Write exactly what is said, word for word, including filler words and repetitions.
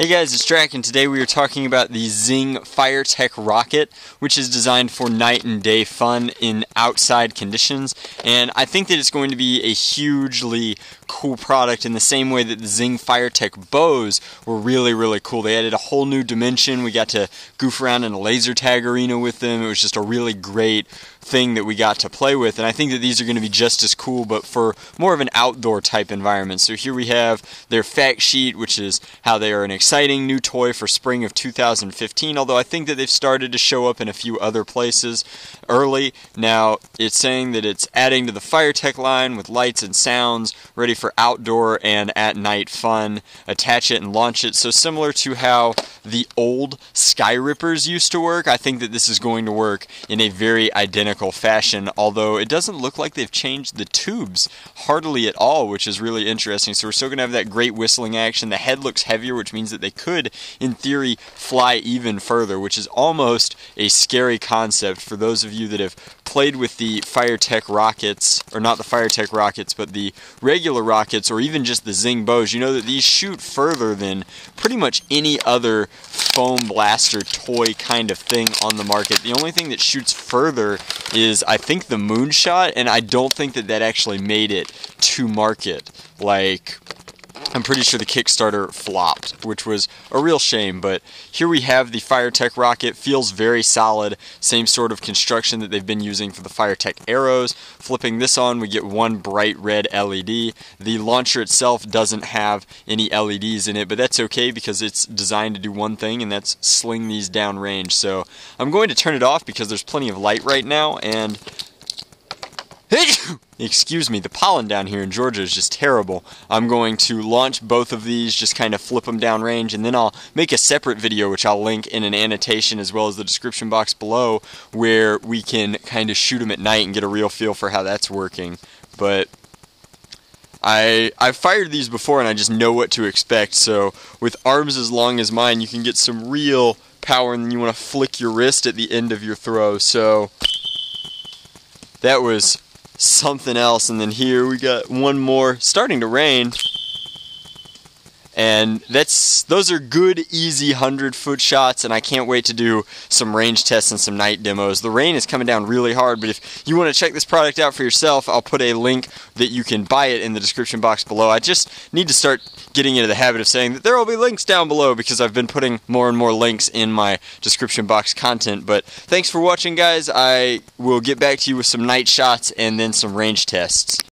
Hey guys, it's Drac, and today we are talking about the Zing Firetek Rocket, which is designed for night and day fun in outside conditions, and I think that it's going to be a hugely cool product in the same way that the Zing Firetek Bows were really, really cool. They added a whole new dimension. We got to goof around in a laser tag arena with them. It was just a really great thing that we got to play with, and I think that these are going to be just as cool, but for more of an outdoor type environment. So here we have their fact sheet, which is how they are an exciting new toy for spring of two thousand fifteen, although I think that they've started to show up in a few other places early. Now, it's saying that it's adding to the Firetek line with lights and sounds, ready for outdoor and at-night fun. Attach it and launch it. So similar to how the old SkyRippers used to work, I think that this is going to work in a very identical fashion, although it doesn't look like they've changed the tubes hardly at all, which is really interesting. So we're still going to have that great whistling action. The head looks heavier, which means that they could, in theory, fly even further, which is almost a scary concept for those of you that have played with the Firetek Rockets, or not the Firetek Rockets, but the regular rockets, or even just the Zing Bows. You know that these shoot further than pretty much any other foam blaster toy kind of thing on the market. The only thing that shoots further is, I think, the Moonshot, and I don't think that that actually made it to market. Like, I'm pretty sure the Kickstarter flopped, which was a real shame, but here we have the Firetek Rocket. Feels very solid, same sort of construction that they've been using for the Firetek arrows. Flipping this on, we get one bright red L E D. The launcher itself doesn't have any L E Ds in it, but that's okay because it's designed to do one thing, and that's sling these down range. So I'm going to turn it off because there's plenty of light right now, and excuse me, the pollen down here in Georgia is just terrible. I'm going to launch both of these, just kind of flip them down range, and then I'll make a separate video, which I'll link in an annotation as well as the description box below, where we can kind of shoot them at night and get a real feel for how that's working. But I, I've fired these before, and I just know what to expect. So with arms as long as mine, you can get some real power, and then you want to flick your wrist at the end of your throw. So that was something else. And then here we got one more, starting to rain, and that's those are good easy hundred foot shots, and I can't wait to do some range tests and some night demos. The rain is coming down really hard, but if you want to check this product out for yourself, I'll put a link that you can buy it in the description box below. I just need to start getting into the habit of saying that there will be links down below, because I've been putting more and more links in my description box content. But thanks for watching, guys. I will get back to you with some night shots and then some range tests.